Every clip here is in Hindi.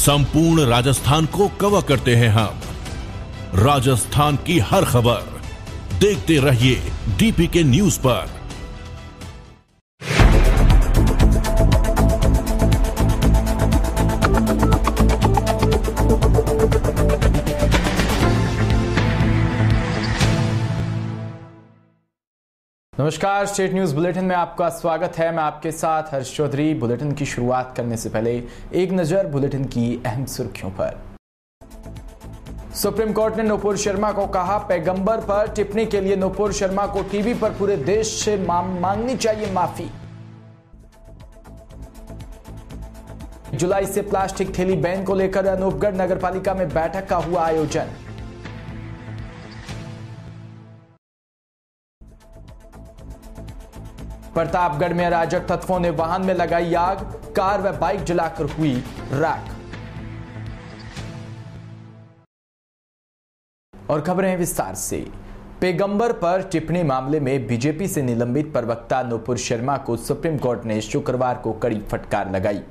संपूर्ण राजस्थान को कवर करते हैं हम। राजस्थान की हर खबर देखते रहिए डीपीके न्यूज पर। नमस्कार, स्टेट न्यूज़ बुलेटिन में आपका स्वागत है। मैं आपके साथ हर्ष चौधरी। बुलेटिन की शुरुआत करने से पहले एक नज़र बुलेटिन की अहम सुर्खियों पर। सुप्रीम कोर्ट ने नूपुर शर्मा को कहा पैगंबर पर टिप्पणी के लिए नूपुर शर्मा को टीवी पर पूरे देश से मांगनी चाहिए माफी। जुलाई से प्लास्टिक थैली बैन को लेकर अनूपगढ़ नगरपालिका में बैठक का हुआ आयोजन। प्रतापगढ़ में अराजक तत्वों ने वाहन में लगाई आग, कार व बाइक जलाकर हुई राख। और खबरें विस्तार से। पैगंबर पर टिप्पणी मामले में बीजेपी से निलंबित प्रवक्ता नूपुर शर्मा को सुप्रीम कोर्ट ने शुक्रवार को कड़ी फटकार लगाई।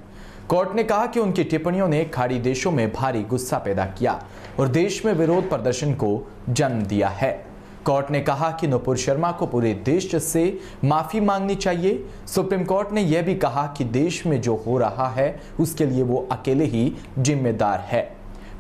कोर्ट ने कहा कि उनकी टिप्पणियों ने खाड़ी देशों में भारी गुस्सा पैदा किया और देश में विरोध प्रदर्शन को जन्म दिया है। कोर्ट ने कहा कि नूपुर शर्मा को पूरे देश से माफी मांगनी चाहिए। सुप्रीम कोर्ट ने यह भी कहा कि देश में जो हो रहा है उसके लिए वो अकेले ही जिम्मेदार है।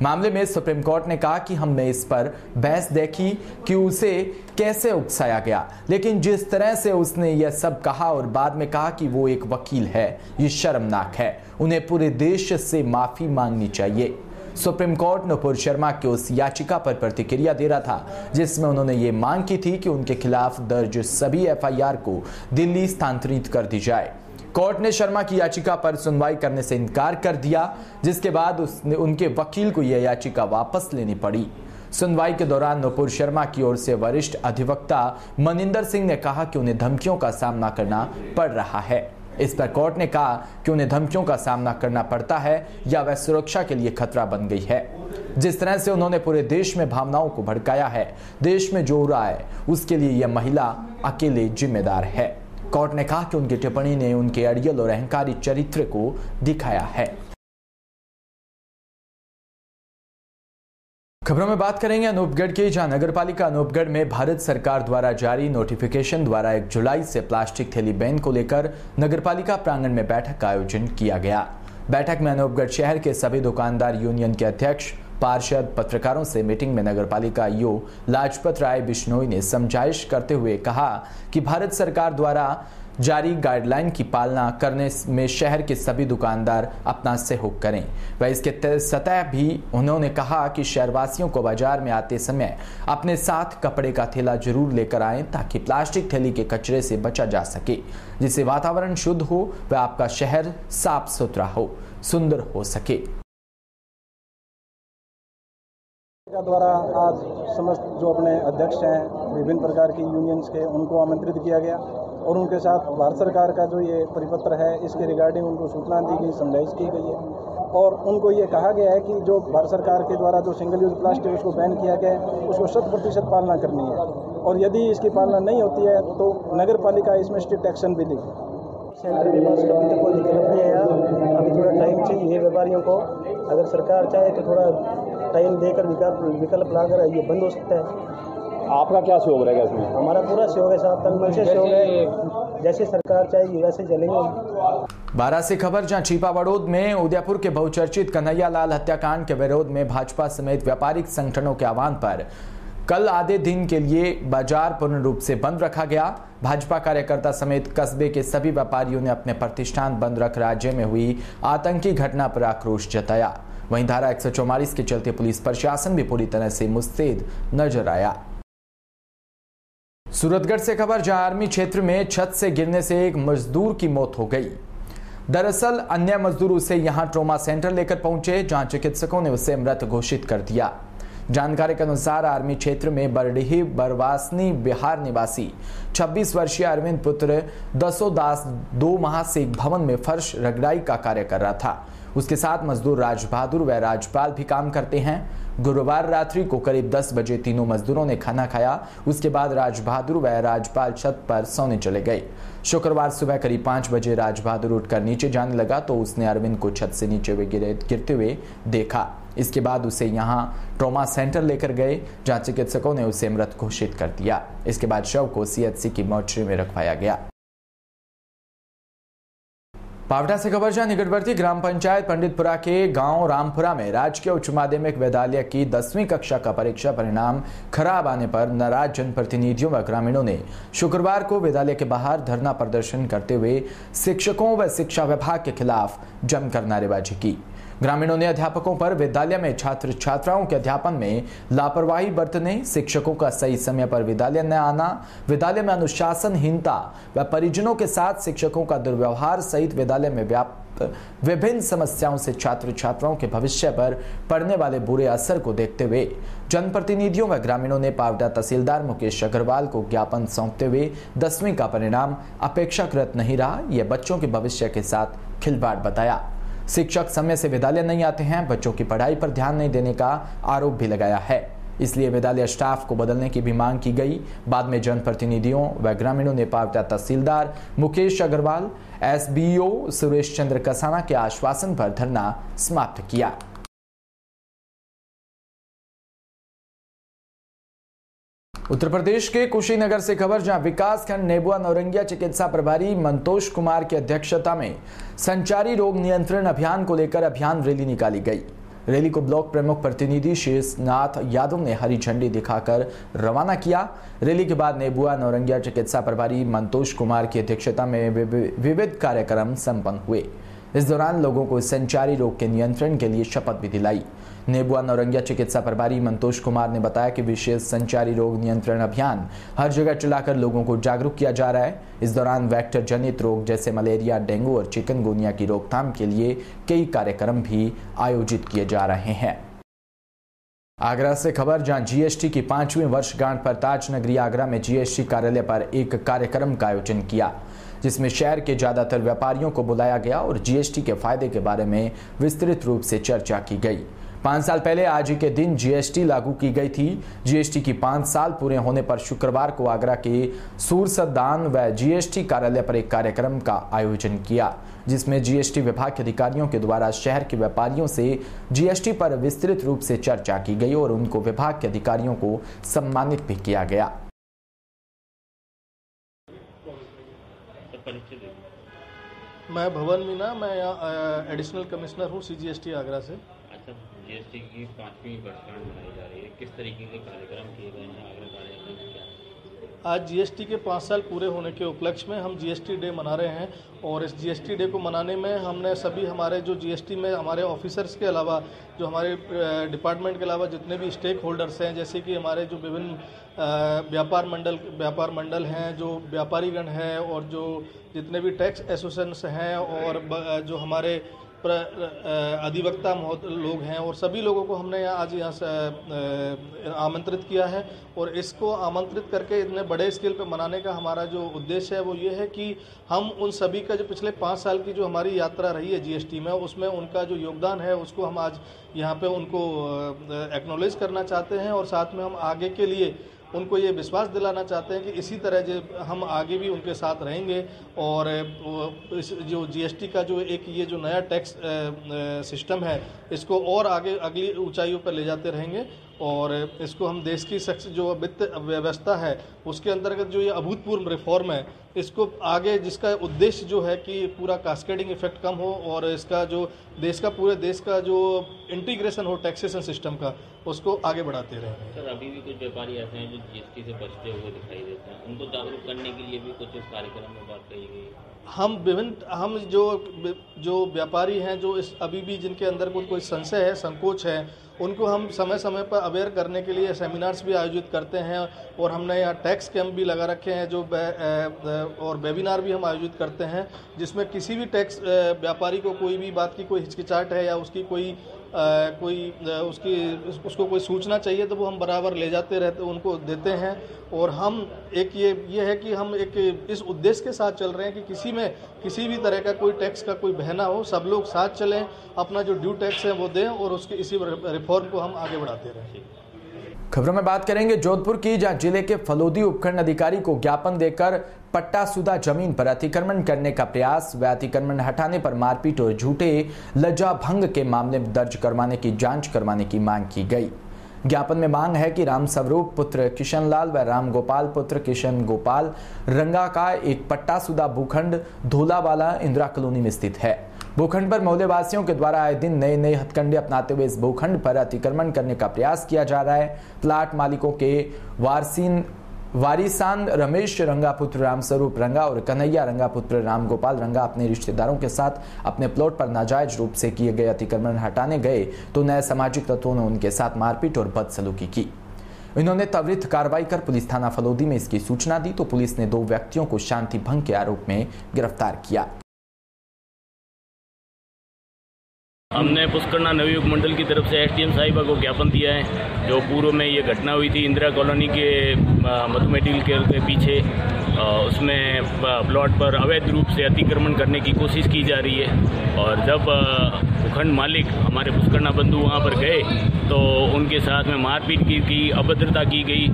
मामले में सुप्रीम कोर्ट ने कहा कि हमने इस पर बहस देखी कि उसे कैसे उकसाया गया, लेकिन जिस तरह से उसने यह सब कहा और बाद में कहा कि वो एक वकील है, ये शर्मनाक है। उन्हें पूरे देश से माफी मांगनी चाहिए। सुप्रीम कोर्ट नूपुर शर्मा की उस याचिका पर प्रतिक्रिया दे रहा था जिसमें उन्होंने ये मांग की थी कि उनके खिलाफ दर्ज सभी एफआईआर को दिल्ली स्थानांतरित कर दी जाए। कोर्ट ने शर्मा की याचिका पर सुनवाई करने से इनकार कर दिया, जिसके बाद उसने उनके वकील को यह याचिका वापस लेनी पड़ी। सुनवाई के दौरान नूपुर शर्मा की ओर से वरिष्ठ अधिवक्ता मनिंदर सिंह ने कहा कि उन्हें धमकियों का सामना करना पड़ रहा है। इस पर कोर्ट ने कहा कि उन्हें धमकियों का सामना करना पड़ता है या वह सुरक्षा के लिए खतरा बन गई है। जिस तरह से उन्होंने पूरे देश में भावनाओं को भड़काया है, देश में जो हो रहा है उसके लिए यह महिला अकेले जिम्मेदार है। कोर्ट ने कहा कि उनकी टिप्पणी ने उनके अड़ियल और अहंकारी चरित्र को दिखाया है। खबरों में बात करेंगे अनूपगढ़ की, जहां नगरपालिका अनूपगढ़ में भारत सरकार द्वारा जारी नोटिफिकेशन द्वारा 1 जुलाई से प्लास्टिक थैली बैन को लेकर नगरपालिका प्रांगण में बैठक का आयोजन किया गया। बैठक में अनूपगढ़ शहर के सभी दुकानदार यूनियन के अध्यक्ष, पार्षद, पत्रकारों से मीटिंग में नगरपालिका ईओ लाजपत राय बिश्नोई ने समझाइश करते हुए कहा कि भारत सरकार द्वारा जारी गाइडलाइन की पालना करने में शहर के सभी दुकानदार अपना सहयोग करें। वह इसके सतह भी उन्होंने कहा कि शहरवासियों को बाजार में आते समय अपने साथ कपड़े का थैला जरूर लेकर आएं ताकि प्लास्टिक थैली के कचरे से बचा जा सके, जिससे वातावरण शुद्ध हो व आपका शहर साफ सुथरा हो, सुंदर हो सके। द्वारा आज समस्त जो अपने अध्यक्ष हैं विभिन्न प्रकार की यूनियंस के, उनको आमंत्रित किया गया और उनके साथ भारत सरकार का जो ये परिपत्र है इसके रिगार्डिंग उनको सूचना दी गई, समझाइश की गई है और उनको ये कहा गया है कि जो भारत सरकार के द्वारा जो सिंगल यूज़ प्लास्टिक उसको बैन किया गया है उसको 100% पालना करनी है और यदि इसकी पालना नहीं होती है तो नगर पालिका इसमें स्ट्रिक्ट एक्शन भी लेगी। सेंट्रल डिमांड्स का अभी तक कोई विकल्प नहीं आया, अभी थोड़ा टाइम चाहिए व्यापारियों को। अगर सरकार चाहे तो थोड़ा टाइम देकर विकल्प लाकर ये बंद हो सकता है। आपका क्या सहयोग रहेगा इसमें? हमारा पूरा सहयोग है साहब, तनमन से सहयोग है। जैसे सरकार चाहेगी वैसे चलेंगे। 12 से खबर, जहाँ छिपा बड़ौद में उदयपुर के बहुचर्चित कन्हैया लाल हत्याकांड के विरोध में भाजपा समेत व्यापारिक संगठनों के आह्वान पर कल आधे दिन के लिए बाजार पूर्ण रूप से बंद रखा गया। भाजपा कार्यकर्ता समेत कस्बे के सभी व्यापारियों ने अपने प्रतिष्ठान बंद रख राज्य में हुई आतंकी घटना पर आक्रोश जताया। वहीं धारा 144 के चलते पुलिस प्रशासन भी पूरी तरह से मुस्तैद नजर आया। सूरतगढ़ से खबर, जहां आर्मी क्षेत्र में छत से गिरने से एक मजदूर की मौत हो गई। दरअसल अन्य मजदूर उसे यहां ट्रॉमा सेंटर लेकर पहुंचे, जहां चिकित्सकों ने उसे मृत घोषित कर दिया। जानकारी के अनुसार आर्मी क्षेत्र में बरडीही बरवासनी बिहार निवासी 26 वर्षीय अरविंद पुत्र दसो दास 2 माह से एक भवन में फर्श रगड़ाई का कार्य कर रहा था। उसके साथ मजदूर राजबहादुर व राजपाल भी काम करते हैं। गुरुवार रात्रि को करीब 10 बजे तीनों मजदूरों ने खाना खाया। उसके बाद राजबहादुर व राजपाल छत पर सोने चले गए। शुक्रवार सुबह करीब 5 बजे राजबहादुर उठकर नीचे जाने लगा तो उसने अरविंद को छत से नीचे गिरते हुए देखा। इसके बाद उसे यहां ट्रॉमा सेंटर लेकर गए जहां चिकित्सकों ने उसे मृत घोषित कर दिया। इसके बाद शव को सीएचसी की मोर्चरी में रखवाया गया। पावटा से खबर जहां निकटवर्ती ग्राम पंचायत पांडितपुरा के गांव रामपुरा में राजकीय उच्च माध्यमिक विद्यालय की 10वीं कक्षा का परीक्षा परिणाम खराब आने पर नाराज जनप्रतिनिधियों व ग्रामीणों ने शुक्रवार को विद्यालय के बाहर धरना प्रदर्शन करते हुए शिक्षकों व शिक्षा विभाग के खिलाफ जमकर नारेबाजी की। ग्रामीणों ने अध्यापकों पर विद्यालय में छात्र छात्राओं के अध्यापन में लापरवाही बरतने, शिक्षकों का सही समय पर विद्यालय न आना, विद्यालय में अनुशासनहीनता व परिजनों के साथ शिक्षकों का दुर्व्यवहार सहित विद्यालय में व्याप्त विभिन्न समस्याओं से छात्र छात्राओं के भविष्य पर पड़ने वाले बुरे असर को देखते हुए जनप्रतिनिधियों व ग्रामीणों ने पावटा तहसीलदार मुकेश अग्रवाल को ज्ञापन सौंपते हुए 10वीं का परिणाम अपेक्षाकृत नहीं रहा, यह बच्चों के भविष्य के साथ खिलवाड़ बताया। शिक्षक समय से विद्यालय नहीं आते हैं, बच्चों की पढ़ाई पर ध्यान नहीं देने का आरोप भी लगाया है। इसलिए विद्यालय स्टाफ को बदलने की भी मांग की गई। बाद में जनप्रतिनिधियों व ग्रामीणों ने पावटा तहसीलदार मुकेश अग्रवाल, एसबीओ सुरेश चंद्र कसाना के आश्वासन पर धरना समाप्त किया। उत्तर प्रदेश के कुशीनगर से खबर जहां विकासखंड नेबुआ नौरंगिया चिकित्सा प्रभारी मंतोष कुमार की अध्यक्षता में संचारी रोग नियंत्रण अभियान को लेकर अभियान रैली निकाली गई। रैली को ब्लॉक प्रमुख प्रतिनिधि शेषनाथ यादव ने हरी झंडी दिखाकर रवाना किया। रैली के बाद नेबुआ नौरंगिया चिकित्सा प्रभारी मंतोष कुमार की अध्यक्षता में विविध कार्यक्रम संपन्न हुए। इस दौरान लोगों को संचारी रोग के नियंत्रण के लिए शपथ भी दिलाई। नेबुआ नौरंगिया चिकित्सा प्रभारी मंतोष कुमार ने बताया कि विशेष संचारी रोग नियंत्रण अभियान हर जगह चलाकर लोगों को जागरूक किया जा रहा है। इस दौरान वेक्टर जनित रोग जैसे मलेरिया, डेंगू और चिकनगुनिया की रोकथाम के लिए कई कार्यक्रम भी आयोजित किए जा रहे हैं। आगरा से खबर जहां जीएसटी की 5वीं वर्षगांठ पर ताजनगरी आगरा में जीएसटी कार्यालय पर एक कार्यक्रम का आयोजन किया जिसमें शहर के ज्यादातर व्यापारियों को बुलाया गया और जीएसटी के फायदे के बारे में विस्तृत रूप से चर्चा की गई। 5 साल पहले आज ही के दिन जीएसटी लागू की गई थी। जीएसटी की 5 साल पूरे होने पर शुक्रवार को आगरा के सूरसदान व जीएसटी कार्यालय पर एक कार्यक्रम का आयोजन किया जिसमें जीएसटी विभाग के अधिकारियों के द्वारा शहर के व्यापारियों से जीएसटी पर विस्तृत रूप से चर्चा की गई और उनको विभाग के अधिकारियों को सम्मानित भी किया गया। मैं भवन मीणा, मैं यहाँ एडिशनल कमिश्नर हूँ सीजीएसटी आगरा से। अच्छा, जीएसटी की 5वीं वर्षगांठ मनाई जा रही है, किस तरीके के कार्यक्रम किए गए हैं आगरा कार्यालय में? क्या आज जीएसटी के 5 साल पूरे होने के उपलक्ष्य में हम जीएसटी डे मना रहे हैं और इस जीएसटी डे को मनाने में हमने सभी हमारे जो जीएसटी में हमारे ऑफिसर्स के अलावा जो हमारे डिपार्टमेंट के अलावा जितने भी स्टेक होल्डर्स हैं जैसे कि हमारे जो विभिन्न व्यापार मंडल हैं, जो व्यापारीगण हैं और जो जितने भी टैक्स एसोसिएशंस हैं और जो हमारे अधिवक्ता लोग हैं और सभी लोगों को हमने आज यहाँ आमंत्रित किया है और इसको आमंत्रित करके इतने बड़े स्केल पे मनाने का हमारा जो उद्देश्य है वो ये है कि हम उन सभी का जो पिछले 5 साल की जो हमारी यात्रा रही है जीएसटी में उसमें उनका जो योगदान है उसको हम आज यहाँ पे उनको एक्नॉलेज करना चाहते हैं और साथ में हम आगे के लिए उनको ये विश्वास दिलाना चाहते हैं कि इसी तरह जो हम आगे भी उनके साथ रहेंगे और इस जो जीएसटी का जो एक ये जो नया टैक्स सिस्टम है इसको और आगे अगली ऊंचाइयों पर ले जाते रहेंगे और इसको हम देश की जो वित्त व्यवस्था है उसके अंतर्गत जो ये अभूतपूर्व रिफॉर्म है इसको आगे जिसका उद्देश्य जो है कि पूरा कास्केडिंग इफेक्ट कम हो और इसका जो देश का पूरे देश का जो इंटीग्रेशन हो टैक्सेशन सिस्टम का उसको आगे बढ़ाते रहें। सर, अभी भी कुछ व्यापारी ऐसे हैं जो जीएसटी से बचते हुए दिखाई देते हैं, उनको जागरूक करने के लिए भी कुछ इस कार्यक्रम में बात कही गई? हम जो व्यापारी हैं जो इस अभी भी जिनके अंदर कोई संशय है, संकोच है, उनको हम समय समय पर अवेयर करने के लिए सेमिनार्स भी आयोजित करते हैं और हमने यहाँ टैक्स कैंप भी लगा रखे हैं जो और वेबिनार भी हम आयोजित करते हैं जिसमें किसी भी टैक्स व्यापारी को कोई भी बात की कोई हिचकिचाहट है या उसकी कोई कोई उसकी उसको कोई सूचना चाहिए तो वो हम बराबर ले जाते रहते उनको देते हैं। और हम एक ये है कि हम एक इस उद्देश्य के साथ चल रहे हैं कि किसी में किसी भी तरह का कोई टैक्स का कोई बहना हो, सब लोग साथ चलें, अपना जो ड्यू टैक्स है वो दें और उसके इसी रिफॉर्म को हम आगे बढ़ाते रहें। खबरों में बात करेंगे जोधपुर की, जहां जिले के फलोदी उपखंड अधिकारी को ज्ञापन देकर पट्टासुदा जमीन पर अतिक्रमण करने का प्रयास व अतिक्रमण हटाने पर मारपीट और झूठे लज्जा भंग के मामले दर्ज करवाने की जांच करवाने की मांग की गई। ज्ञापन में मांग है कि राम स्वरूप पुत्र किशनलाल व रामगोपाल पुत्र किशन गोपाल रंगा का एक पट्टासुदा भूखंड धोलावाला इंदिरा कॉलोनी में स्थित है। भूखंड पर मोहल्लेवासियों के द्वारा आए दिन नए नए हथकंडे अपनाते हुए इस भूखंड पर अतिक्रमण करने का प्रयास किया जा रहा है। प्लाट मालिकों के वारिसान रमेश रंगा पुत्र राम स्वरूप रंगा और कन्हैया रंगा पुत्र राम गोपाल रंगा अपने रिश्तेदारों के साथ अपने प्लॉट पर नाजायज रूप से किए गए अतिक्रमण हटाने गए तो नए सामाजिक तत्वों ने उनके साथ मारपीट और बदसलूकी की। इन्होंने त्वरित कार्रवाई कर पुलिस थाना फलोदी में इसकी सूचना दी तो पुलिस ने 2 व्यक्तियों को शांति भंग के आरोप में गिरफ्तार किया। हमने पुष्करणा नवी उपमंडल की तरफ से एसडीएम साहिबा को ज्ञापन दिया है। जो पूर्व में ये घटना हुई थी इंदिरा कॉलोनी के मधुमेडील के पीछे, उसमें प्लॉट पर अवैध रूप से अतिक्रमण करने की कोशिश की जा रही है। और जब भूखंड मालिक हमारे पुष्करणा बंधु वहाँ पर गए तो उनके साथ में मारपीट की अभद्रता की गई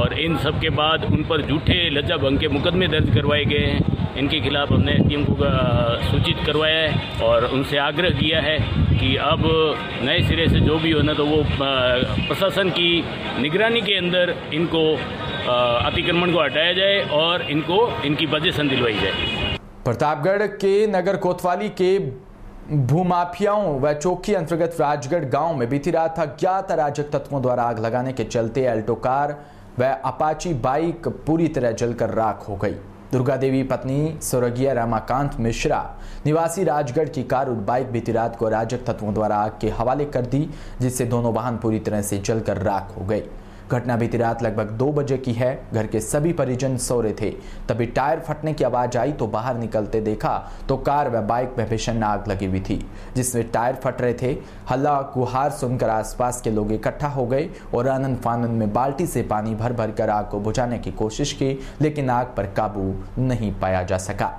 और इन सब के बाद उन पर झूठे लज्जा भंग के मुकदमे दर्ज करवाए गए हैं। इनके खिलाफ हमने टीम को सूचित करवाया है और उनसे आग्रह किया है कि अब नए सिरे से जो भी होना तो वो प्रशासन की निगरानी के अंदर इनको अतिक्रमण को हटाया जाए और इनको इनकी पोजीशन दिलवाई जाए। प्रतापगढ़ के नगर कोतवाली के भूमाफियाओं व चौकी अंतर्गत राजगढ़ गांव में बीती रात अज्ञात अराजक तत्वों द्वारा आग लगाने के चलते अल्टो कार व अपाची बाइक पूरी तरह जलकर राख हो गई। दुर्गा देवी पत्नी स्वर्गीय रमाकांत मिश्रा निवासी राजगढ़ की कार और बाइक बीती रात को अराजक तत्वों द्वारा आग के हवाले कर दी, जिससे दोनों वाहन पूरी तरह से जलकर राख हो गई। घटना बीती रात लगभग 2 बजे की है। घर के सभी परिजन सो रहे थे, तभी टायर फटने की आवाज आई तो बाहर निकलते देखा तो कार व बाइक में भीषण आग लगी हुई थी, जिसमें टायर फट रहे थे। हल्ला गुहार सुनकर आसपास के लोग इकट्ठा हो गए और आनन फानन में बाल्टी से पानी भर भर कर आग को बुझाने की कोशिश की, लेकिन आग पर काबू नहीं पाया जा सका।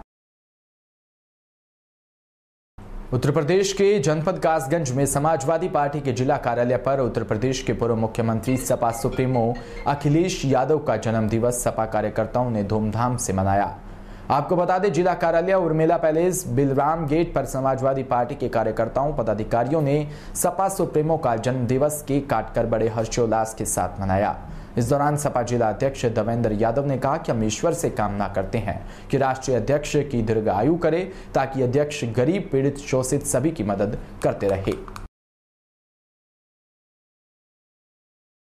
उत्तर प्रदेश के जनपद कासगंज में समाजवादी पार्टी के जिला कार्यालय पर उत्तर प्रदेश के पूर्व मुख्यमंत्री सपा सुप्रीमो अखिलेश यादव का जन्मदिवस सपा कार्यकर्ताओं ने धूमधाम से मनाया। आपको बता दें, जिला कार्यालय उर्मिला पैलेस बिलराम गेट पर समाजवादी पार्टी के कार्यकर्ताओं पदाधिकारियों ने सपा सुप्रीमो का जन्मदिवस केक काटकर बड़े हर्षोल्लास के साथ मनाया। इस दौरान सपा जिला अध्यक्ष देवेंद्र यादव ने कहा कि हम ईश्वर से कामना करते हैं कि राष्ट्रीय अध्यक्ष की दीर्घायु करे ताकि अध्यक्ष गरीब पीड़ित शोषित सभी की मदद करते रहे।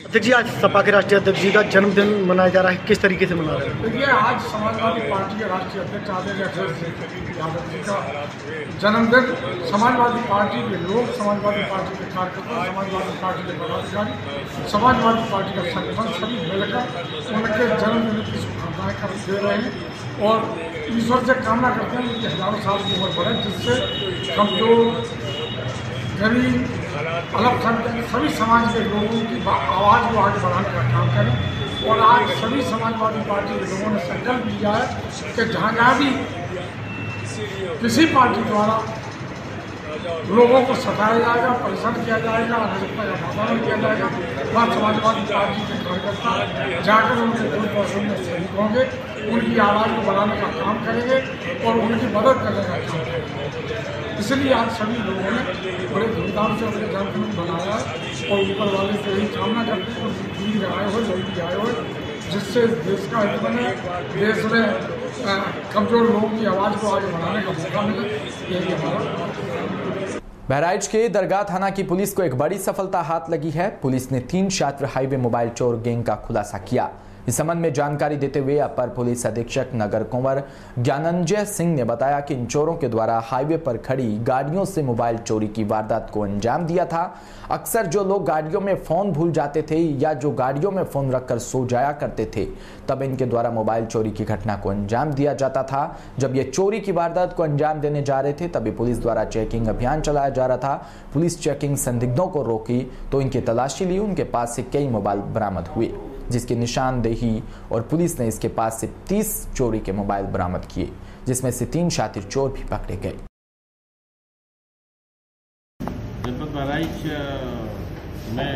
अध्यक्ष जी, आज सपा के राष्ट्रीय अध्यक्ष जी का जन्मदिन मनाया जा रहा है, किस तरीके से मना रहे हैं? देखिए, आज समाजवादी पार्टी के राष्ट्रीय अध्यक्ष आदरणीय यादव जी का जन्मदिन समाजवादी पार्टी के लोग, समाजवादी पार्टी के कार्यकर्ता, समाजवादी पार्टी के पदाधिकारी, समाजवादी पार्टी का संगठन सभी मिलकर उनके जन्मदिन की शुभकामनाएं दे रहे हैं और ईश्वर से कामना करते हैं कि हजारों साल की उम्र बढ़े, जिससे कमजोर गरीब अल्पसंख्यक सभी समाज के लोगों की आवाज़ को आगे बढ़ाने का काम करें। और आज सभी समाजवादी पार्टी के लोगों ने संकल्प लिया है कि जहाँ जहाँ भी किसी पार्टी द्वारा लोगों को सताया जाएगा, परेशान किया जाएगा, अराजकता का वातावरण किया जाएगा, वहाँ समाजवादी पार्टी के कार्यकर्ता जाकर उनके दूर पहुँचने में शरीक होंगे, उनकी आवाज़ को बढ़ाने का काम करेंगे और उनकी मदद करने का काम करेंगे। इसलिए आज सभी लोगों ने बड़े धूमधाम से अपने जन्मदिन बनाया और ऊपर वाले से यही कामना करते हैं दीर्घ आए हो, जल्दी आए हो, जिससे देश का हित बने, देश में कमजोर लोगों की आवाज़ को आगे बढ़ाने का मौका मिले, यही हमारा। बहराइच के दरगाह थाना की पुलिस को एक बड़ी सफलता हाथ लगी है। पुलिस ने 3 छात्र हाईवे मोबाइल चोर गैंग का खुलासा किया। इस संबंध में जानकारी देते हुए अपर पुलिस अधीक्षक नगर कुंवर ज्ञानंजय सिंह ने बताया कि इन चोरों के द्वारा हाईवे पर खड़ी गाड़ियों से मोबाइल चोरी की वारदात को अंजाम दिया था। अक्सर जो लोग गाड़ियों में फोन भूल जाते थे या जो गाड़ियों में फोन रखकर सो जाया करते थे, तब इनके द्वारा मोबाइल चोरी की घटना को अंजाम दिया जाता था। जब ये चोरी की वारदात को अंजाम देने जा रहे थे तभी पुलिस द्वारा चेकिंग अभियान चलाया जा रहा था। पुलिस चेकिंग संदिग्धों को रोकी तो इनकी तलाशी ली, उनके पास से कई मोबाइल बरामद हुए जिसकी निशानदेही और पुलिस ने इसके पास से 30 चोरी के मोबाइल बरामद किए, जिसमें से 3 शातिर चोर भी पकड़े गए। जनपद बहराइच में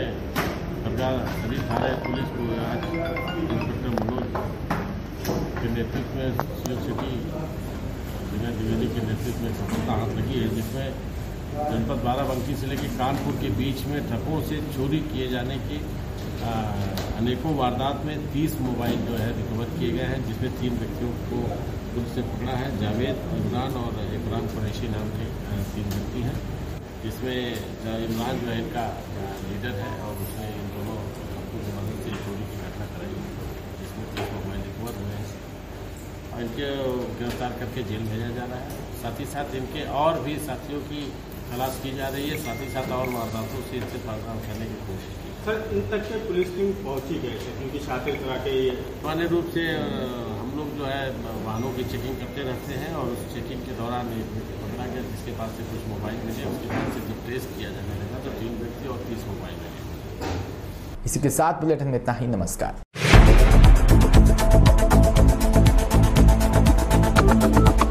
सरकार सभी थाने पुलिस को आज इंस्पेक्टर मनोज के नेतृत्व में द्विवेदी के नेतृत्व में सफलता हाथ लगी है, जिसमें जनपद बाराबंकी से लेकर कानपुर के बीच में ठगों से चोरी किए जाने के अनेकों वारदात में 30 मोबाइल जो है रिकवर किए गए हैं, जिसमें 3 व्यक्तियों को पुलिस से पकड़ा है। जावेद, इमरान और इमरान कुरैशी नाम के 3 व्यक्ति हैं, जिसमें इमरान जो है इनका लीडर है और उसने इन दोनों की मदद से चोरी की घटना कराई, जिसमें 3 मोबाइल रिकवर हुए हैं और इनके गिरफ्तार करके जेल भेजा जा रहा है। साथ ही साथ इनके और भी साथियों की तलाश की जा रही है, साथ ही साथ और वारदातों से इससे फायदा उठाने की कोशिश की। सर, इन तक से पुलिस टीम पहुंची गई है क्योंकि शातिर करा के सामान्य रूप से हम लोग जो है वाहनों की चेकिंग करते रहते हैं और उस चेकिंग के दौरान पकड़ा गया जिसके पास से कुछ मोबाइल मिले, उसके बाद से जब ट्रेस किया जाने लगा तो 3 व्यक्ति और 30 मोबाइल मिले। इसी के साथ बुलेटिन में इतना ही। नमस्कार।